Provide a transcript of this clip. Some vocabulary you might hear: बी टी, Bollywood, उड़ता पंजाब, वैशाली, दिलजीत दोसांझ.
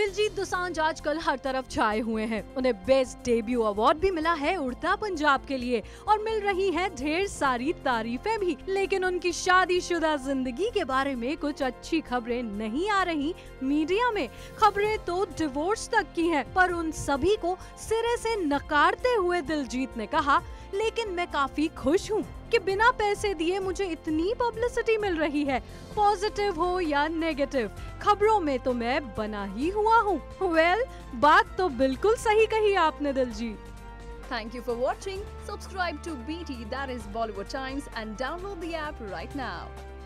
दिलजीत दोसांझ आजकल हर तरफ छाए हुए हैं। उन्हें बेस्ट डेब्यू अवार्ड भी मिला है उड़ता पंजाब के लिए और मिल रही है ढेर सारी तारीफें भी। लेकिन उनकी शादीशुदा जिंदगी के बारे में कुछ अच्छी खबरें नहीं आ रही मीडिया में। खबरें तो डिवोर्स तक की हैं, पर उन सभी को सिरे से नकारते हुए दिलजीत ने कहा, लेकिन मैं काफी खुश हूँ कि बिना पैसे दिए मुझे इतनी पब्लिसिटी मिल रही है। पॉजिटिव हो या नेगेटिव, खबरों में तो मैं बना ही हुआ हूँ। वेल, बात तो बिल्कुल सही कही आपने Diljit. Thank you for watching. Subscribe to BT, that is Bollywood Times, and download the app right now।